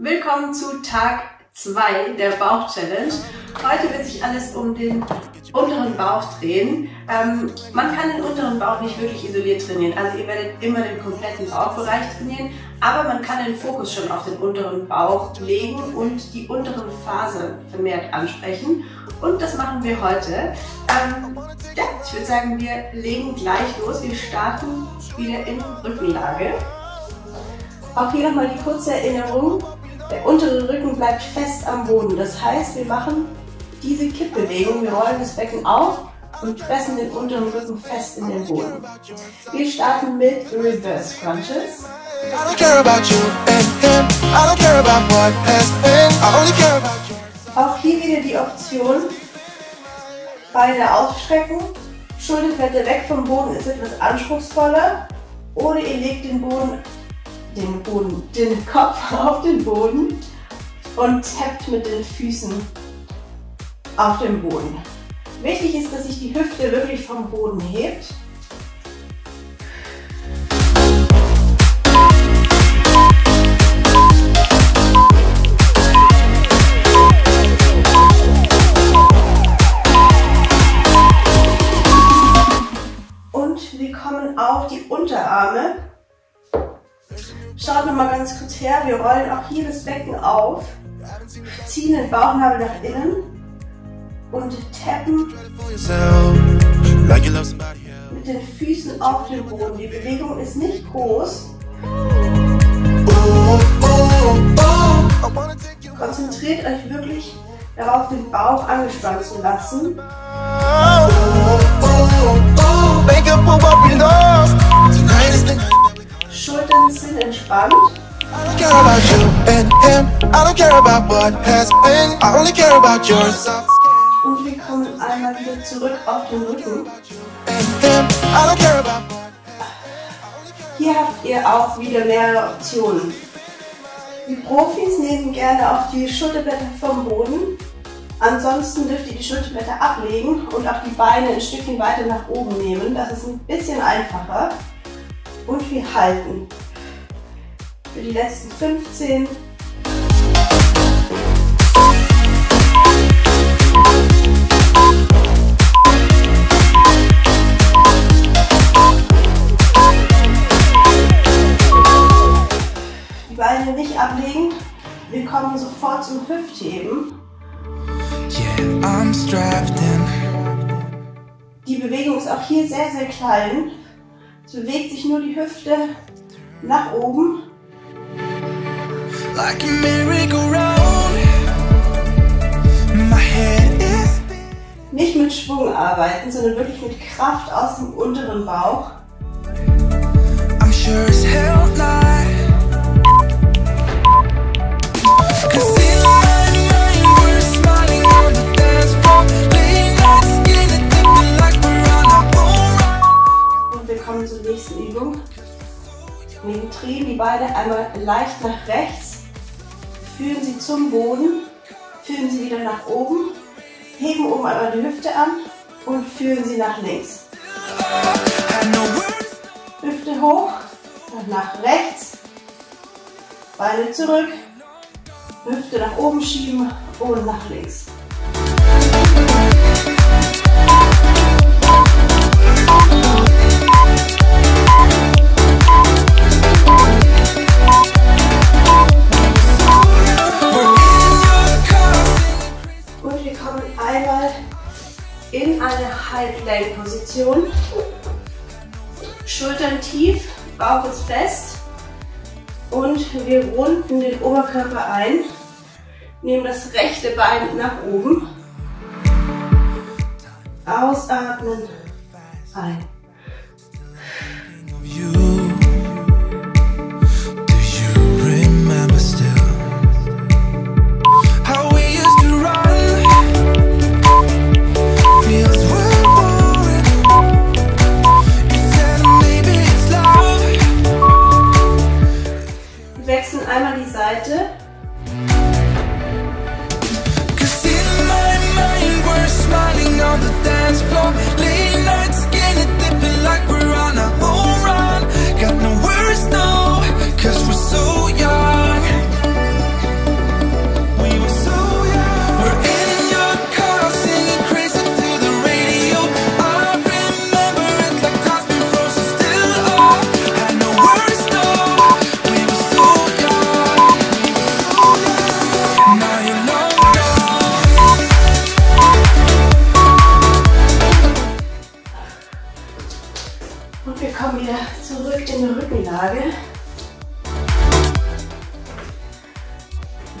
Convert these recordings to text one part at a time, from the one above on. Willkommen zu Tag 2 der Bauch-Challenge. Heute wird sich alles um den unteren Bauch drehen. Man kann den unteren Bauch nicht wirklich isoliert trainieren, also ihr werdet immer den kompletten Bauchbereich trainieren, aber man kann den Fokus schon auf den unteren Bauch legen und die unteren Phase vermehrt ansprechen. Und das machen wir heute. Ich würde sagen, wir legen gleich los. Wir starten wieder in Rückenlage. Auch hier nochmal die kurze Erinnerung. Der untere Rücken bleibt fest am Boden. Das heißt, wir machen diese Kippbewegung. Wir rollen das Becken auf und pressen den unteren Rücken fest in den Boden. Wir starten mit Reverse Crunches. Auch hier wieder die Option, Beine ausstrecken, Schulterblätter weg vom Boden ist etwas anspruchsvoller, oder ihr legt den Kopf auf den Boden und tappt mit den Füßen auf den Boden. Wichtig ist, dass sich die Hüfte wirklich vom Boden hebt. Und wir kommen auf die Unterarme. Schaut nochmal ganz kurz her, wir rollen auch hier das Becken auf, ziehen den Bauchnabel nach innen und tappen mit den Füßen auf den Boden. Die Bewegung ist nicht groß. Konzentriert euch wirklich darauf, den Bauch angespannt zu lassen. Schultern sind entspannt. Und wir kommen einmal wieder zurück auf den Rücken. Hier habt ihr auch wieder mehrere Optionen. Die Profis nehmen gerne auch die Schulterblätter vom Boden. Ansonsten dürft ihr die Schulterblätter ablegen und auch die Beine ein Stückchen weiter nach oben nehmen. Das ist ein bisschen einfacher. Und wir halten für die letzten 15. Die Beine nicht ablegen. Wir kommen sofort zum Hüftheben. Die Bewegung ist auch hier sehr, sehr klein. Es bewegt sich nur die Hüfte nach oben. Nicht mit Schwung arbeiten, sondern wirklich mit Kraft aus dem unteren Bauch. Wir drehen die Beine einmal leicht nach rechts, führen sie zum Boden, führen sie wieder nach oben, heben oben einmal die Hüfte an und führen sie nach links. Hüfte hoch und nach rechts, Beine zurück, Hüfte nach oben schieben und nach links. In eine Halblenkposition. Schultern tief, Bauch ist fest und wir runden den Oberkörper ein, nehmen das rechte Bein nach oben, ausatmen, ein.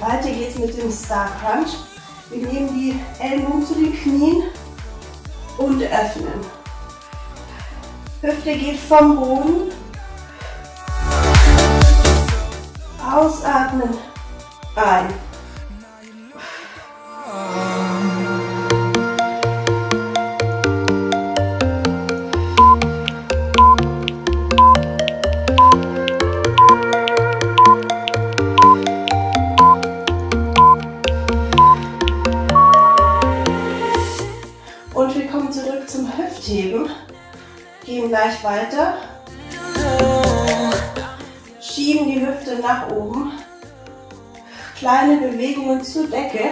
Weiter geht's mit dem Star Crunch. Wir nehmen die Ellenbogen zu den Knien und öffnen. Hüfte geht vom Boden. Ausatmen, ein. Und wir kommen zurück zum Hüftheben. Gehen gleich weiter. Schieben die Hüfte nach oben. Kleine Bewegungen zur Decke.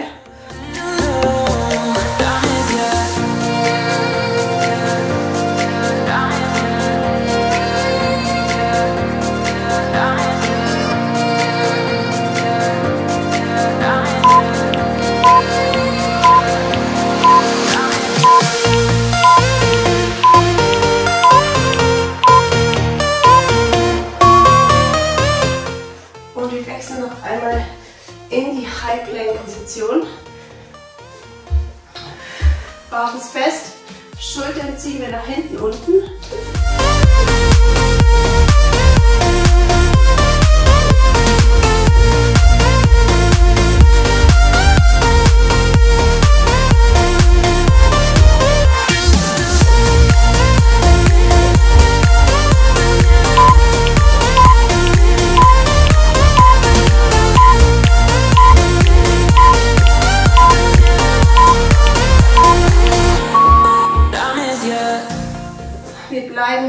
Bauch ist fest, Schultern ziehen wir nach hinten unten.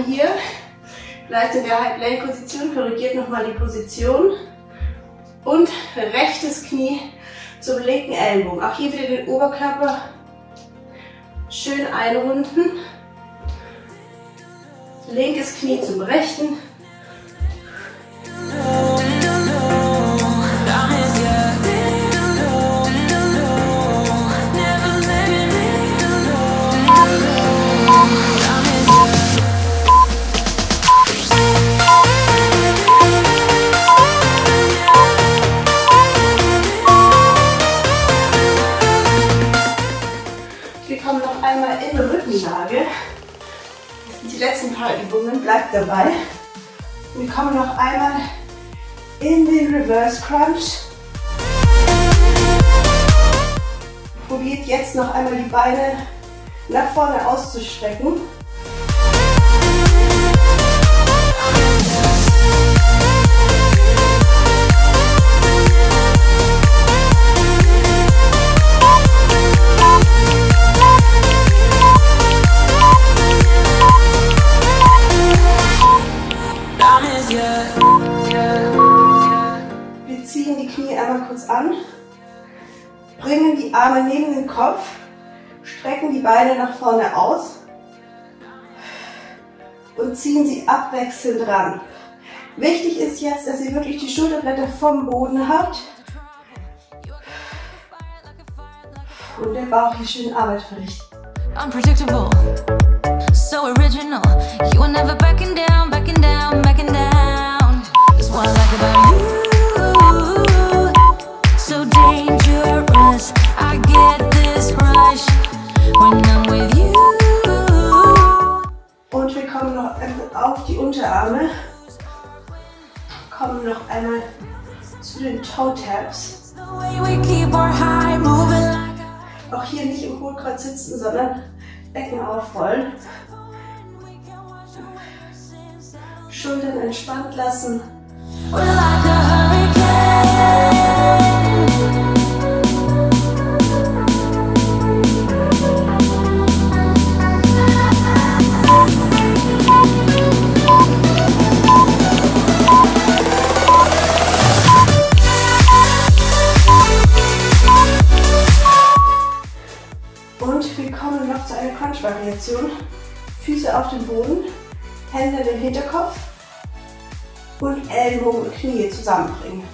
Hier, bleibt in der Halblenkposition, korrigiert nochmal die Position und rechtes Knie zum linken Ellenbogen. Auch hier wieder den Oberkörper schön einrunden, linkes Knie zum rechten. Die letzten paar Übungen, bleibt dabei. Wir kommen noch einmal in den Reverse Crunch. Probiert jetzt noch einmal die Beine nach vorne auszustrecken. Wir ziehen die Knie einmal kurz an, bringen die Arme neben den Kopf, strecken die Beine nach vorne aus und ziehen sie abwechselnd ran. Wichtig ist jetzt, dass ihr wirklich die Schulterblätter vom Boden habt und der Bauch hier schön Arbeit verrichtet. Unpredictable, so original, you are never backing down, backing down, backing down. What I like about you, so dangerous. I get this rush when I'm with you. Und wir kommen noch auf die Unterarme, kommen noch einmal zu den Toe Taps. Auch hier nicht im Hohlkreuz sitzen, sondern Becken aufrollen. Schultern entspannt lassen. We're like a hurricane. Und wir kommen noch zu einer Crunch-Variation. Füße auf den Boden, Hände im Hinterkopf. Und Ellbogen und Knie zusammenbringen.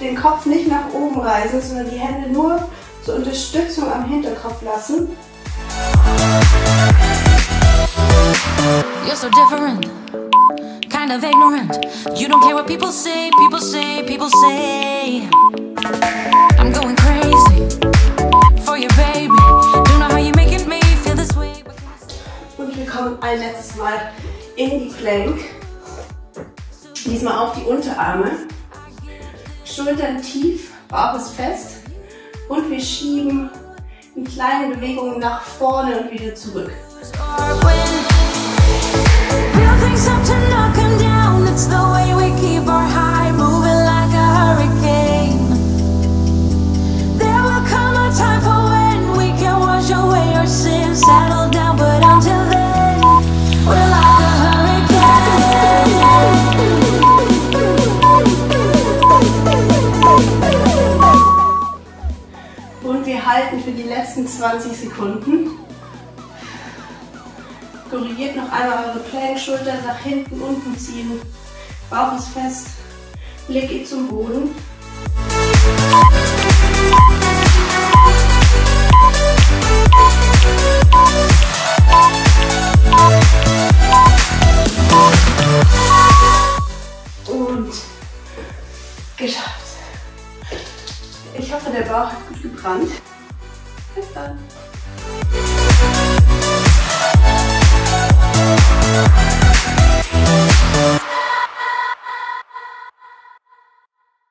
Den Kopf nicht nach oben reißen, sondern die Hände nur zur Unterstützung am Hinterkopf lassen. You're You're so different, kind of ignorant. You don't care what people say, people say, people say. I'm going crazy for your baby. Don't know how you're making me feel this way. Und wir kommen ein letztes Mal in die Plank. Diesmal auf die Unterarme. Schultern tief, Bauch ist fest. Und wir schieben in kleinen Bewegungen nach vorne und wieder zurück. Und wir halten für die letzten 20 Sekunden. Korrigiert noch einmal eure Plank-Schulter nach hinten unten ziehen. Bauch ist fest, Blick geht zum Boden. Und geschafft. Ich hoffe, der Bauch hat gut gebrannt. Bis dann.